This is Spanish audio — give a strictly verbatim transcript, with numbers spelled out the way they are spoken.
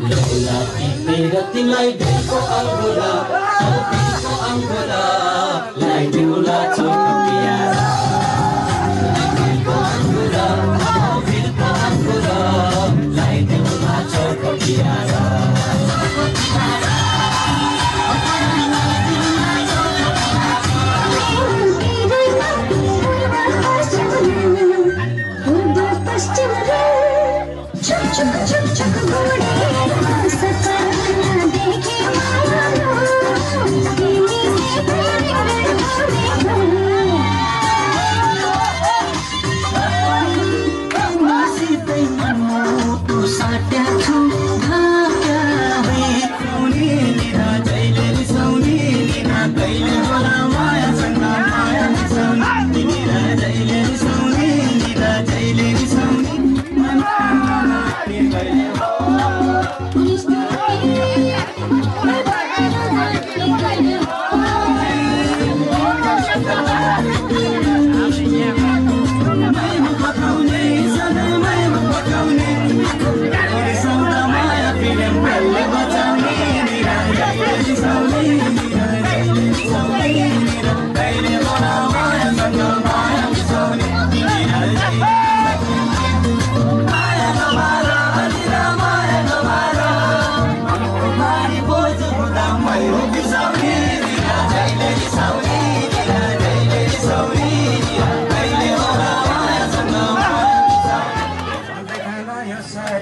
Lola, itira tilay di ko ang gula, chopi ko ang gula, lay di gula chopi piyas. Itira ko ang gula, chopi ko ang gula, lay di gula chopi piyas.